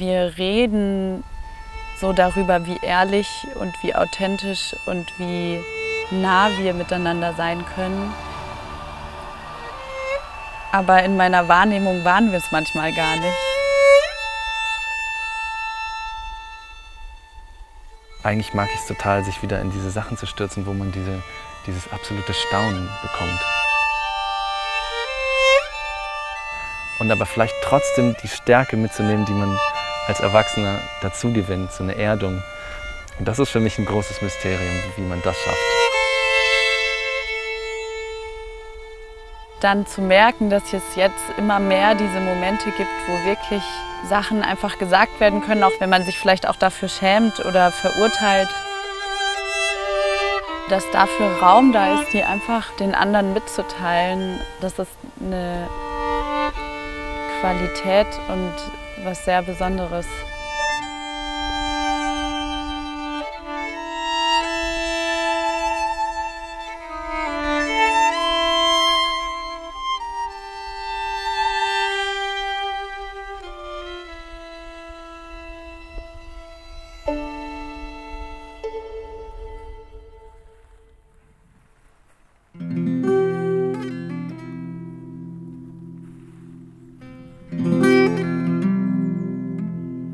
wir reden so darüber, wie ehrlich und wie authentisch und wie nah wir miteinander sein können. Aber in meiner Wahrnehmung waren wir es manchmal gar nicht. Eigentlich mag ich es total, sich wieder in diese Sachen zu stürzen, wo man dieses absolute Staunen bekommt. Und aber vielleicht trotzdem die Stärke mitzunehmen, die man als Erwachsener dazu gewinnt, so eine Erdung. Und das ist für mich ein großes Mysterium, wie man das schafft. Dann zu merken, dass es jetzt immer mehr diese Momente gibt, wo wirklich Sachen einfach gesagt werden können, auch wenn man sich vielleicht auch dafür schämt oder verurteilt. Dass dafür Raum da ist, die einfach den anderen mitzuteilen, dass das eine Qualität und was sehr Besonderes.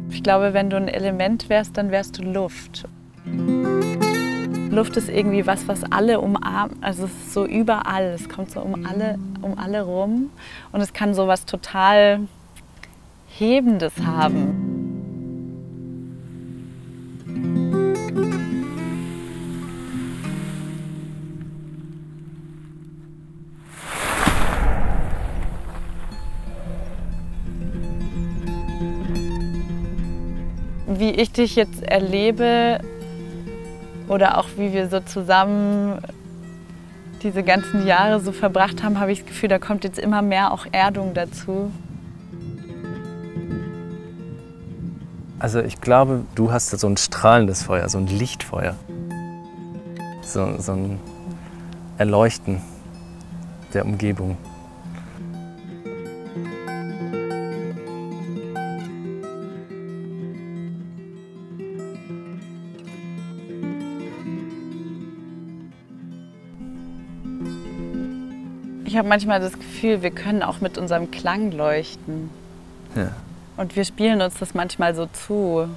Ich glaube, wenn du ein Element wärst, dann wärst du Luft. Luft ist irgendwie was, was alle umarmt, also es ist so überall, es kommt so um alle rum und es kann so was total Hebendes haben. Wie ich dich jetzt erlebe oder auch wie wir so zusammen diese ganzen Jahre so verbracht haben, habe ich das Gefühl, da kommt jetzt immer mehr auch Erdung dazu. Also ich glaube, du hast so ein strahlendes Feuer, so ein Lichtfeuer. So ein Erleuchten der Umgebung. Ich habe manchmal das Gefühl, wir können auch mit unserem Klang leuchten. Ja. Und wir spielen uns das manchmal so zu.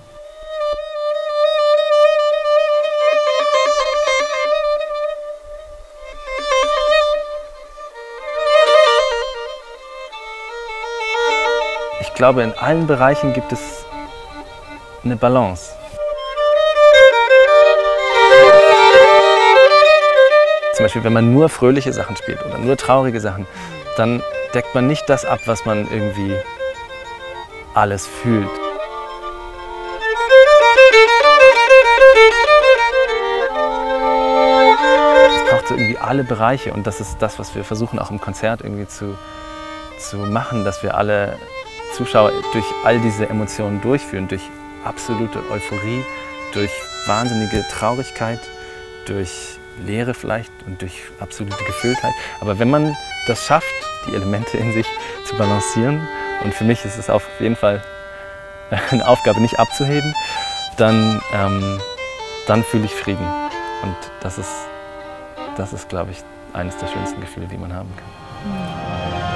Ich glaube, in allen Bereichen gibt es eine Balance. Zum Beispiel, wenn man nur fröhliche Sachen spielt oder nur traurige Sachen, dann deckt man nicht das ab, was man irgendwie alles fühlt. Es braucht so irgendwie alle Bereiche und das ist das, was wir versuchen auch im Konzert irgendwie zu machen, dass wir alle Zuschauer durch all diese Emotionen durchführen, durch absolute Euphorie, durch wahnsinnige Traurigkeit, durch Leere vielleicht und durch absolute Gefülltheit. Aber wenn man das schafft, die Elemente in sich zu balancieren, und für mich ist es auf jeden Fall eine Aufgabe, nicht abzuheben, dann fühle ich Frieden. Und das ist, glaube ich, eines der schönsten Gefühle, die man haben kann.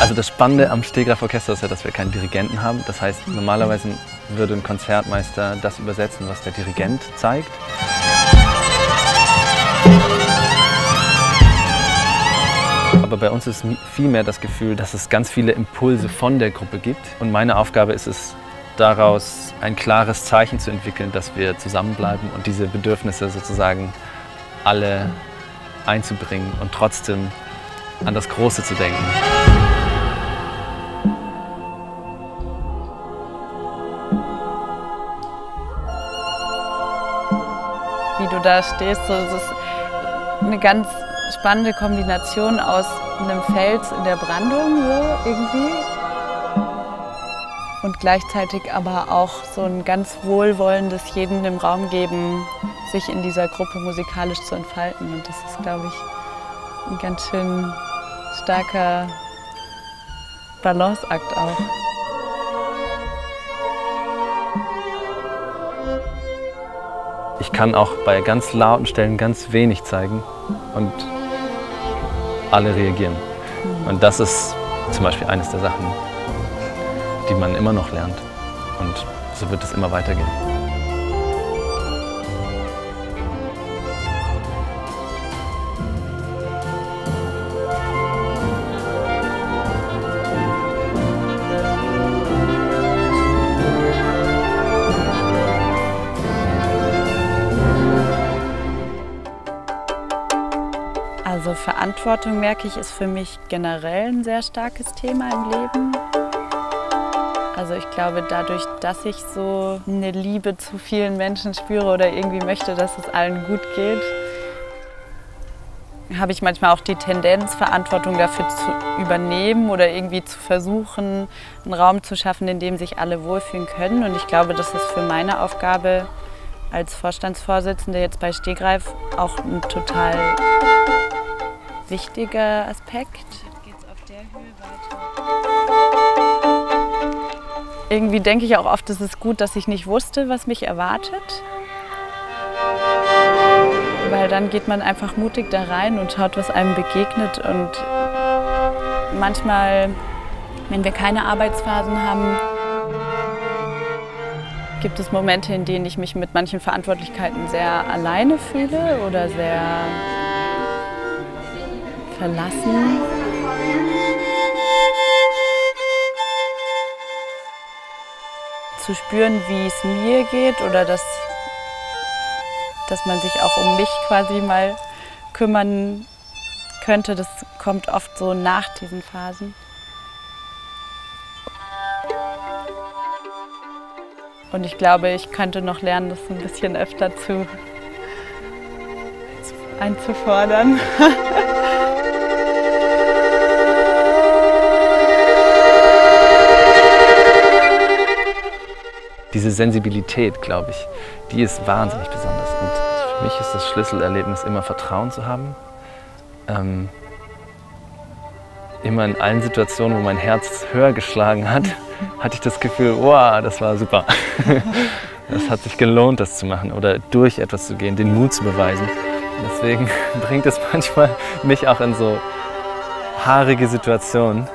Also das Spannende am STEGREIF.orchester ist ja, dass wir keinen Dirigenten haben. Das heißt, normalerweise würde ein Konzertmeister das übersetzen, was der Dirigent zeigt. Aber bei uns ist vielmehr das Gefühl, dass es ganz viele Impulse von der Gruppe gibt. Und meine Aufgabe ist es, daraus ein klares Zeichen zu entwickeln, dass wir zusammenbleiben und diese Bedürfnisse sozusagen alle einzubringen und trotzdem an das Große zu denken. Wie du da stehst, so, das ist eine ganz spannende Kombination aus einem Fels in der Brandung so irgendwie und gleichzeitig aber auch so ein ganz wohlwollendes jedem den Raum geben, sich in dieser Gruppe musikalisch zu entfalten. Und das ist, glaube ich, ein ganz schön starker Balanceakt auch. Ich kann auch bei ganz lauten Stellen ganz wenig zeigen und alle reagieren. Und das ist zum Beispiel eines der Sachen, die man immer noch lernt. Und so wird es immer weitergehen. Also Verantwortung, merke ich, ist für mich generell ein sehr starkes Thema im Leben. Also ich glaube, dadurch, dass ich so eine Liebe zu vielen Menschen spüre oder irgendwie möchte, dass es allen gut geht, habe ich manchmal auch die Tendenz, Verantwortung dafür zu übernehmen oder irgendwie zu versuchen, einen Raum zu schaffen, in dem sich alle wohlfühlen können. Und ich glaube, das ist für meine Aufgabe als Vorstandsvorsitzende jetzt bei STEGREIF auch ein total wichtiger Aspekt. Geht's auf der Höhe weiter? Irgendwie denke ich auch oft, es ist gut, dass ich nicht wusste, was mich erwartet. Weil dann geht man einfach mutig da rein und schaut, was einem begegnet. Und manchmal, wenn wir keine Arbeitsphasen haben, gibt es Momente, in denen ich mich mit manchen Verantwortlichkeiten sehr alleine fühle oder sehr verlassen. Zu spüren, wie es mir geht oder dass man sich auch um mich quasi mal kümmern könnte, das kommt oft so nach diesen Phasen. Und ich glaube, ich könnte noch lernen, das ein bisschen öfter einzufordern. Diese Sensibilität, glaube ich, die ist wahnsinnig besonders. Und für mich ist das Schlüsselerlebnis, immer Vertrauen zu haben. Immer in allen Situationen, wo mein Herz höher geschlagen hat, hatte ich das Gefühl, wow, das war super. Das hat sich gelohnt, das zu machen oder durch etwas zu gehen, den Mut zu beweisen. Deswegen bringt es manchmal mich auch in so haarige Situationen,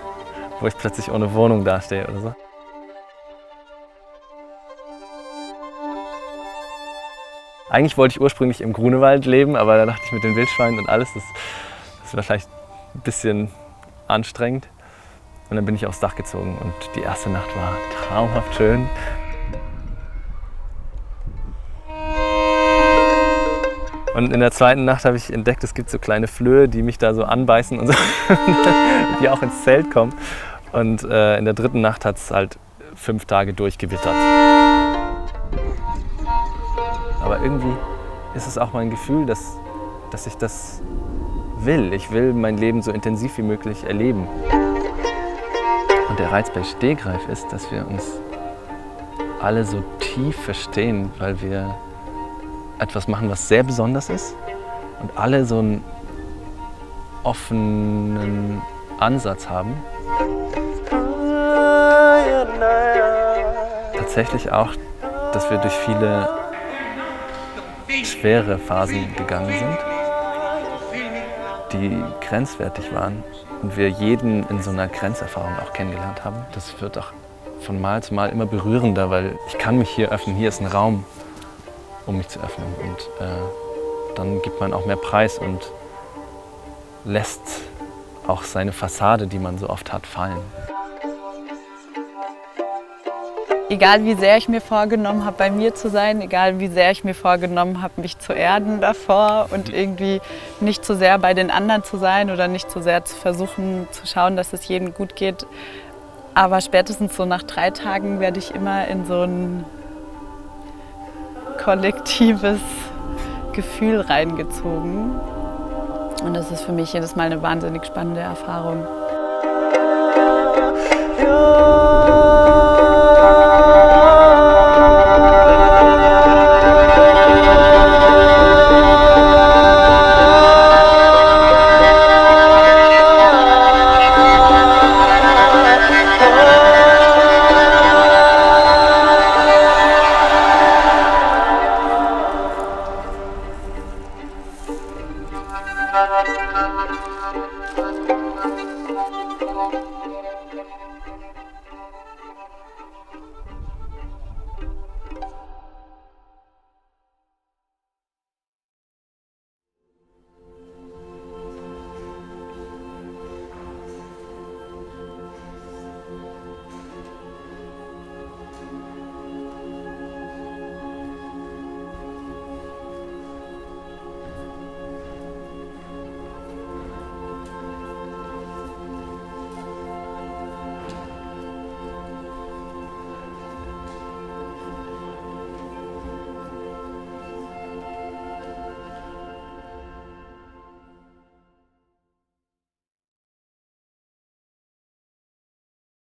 wo ich plötzlich ohne Wohnung dastehe oder so. Eigentlich wollte ich ursprünglich im Grunewald leben, aber da dachte ich, mit den Wildschweinen und alles, das war vielleicht ein bisschen anstrengend. Und dann bin ich aufs Dach gezogen und die erste Nacht war traumhaft schön. Und in der zweiten Nacht habe ich entdeckt, es gibt so kleine Flöhe, die mich da so anbeißen und so, die auch ins Zelt kommen. Und in der dritten Nacht hat es halt 5 Tage durchgewittert. Aber irgendwie ist es auch mein Gefühl, dass ich das will. Ich will mein Leben so intensiv wie möglich erleben. Und der Reiz bei STEGREIF ist, dass wir uns alle so tief verstehen, weil wir etwas machen, was sehr besonders ist und alle so einen offenen Ansatz haben. Tatsächlich auch, dass wir durch viele schwere Phasen gegangen sind, die grenzwertig waren und wir jeden in so einer Grenzerfahrung auch kennengelernt haben. Das wird auch von Mal zu Mal immer berührender, weil ich kann mich hier öffnen, hier ist ein Raum, um mich zu öffnen. Und dann gibt man auch mehr Preis und lässt auch seine Fassade, die man so oft hat, fallen. Egal wie sehr ich mir vorgenommen habe, bei mir zu sein, egal wie sehr ich mir vorgenommen habe, mich zu erden davor und irgendwie nicht zu sehr bei den anderen zu sein oder nicht zu sehr zu versuchen, zu schauen, dass es jedem gut geht. Aber spätestens so nach 3 Tagen werde ich immer in so ein kollektives Gefühl reingezogen, Und das ist für mich jedes Mal eine wahnsinnig spannende Erfahrung.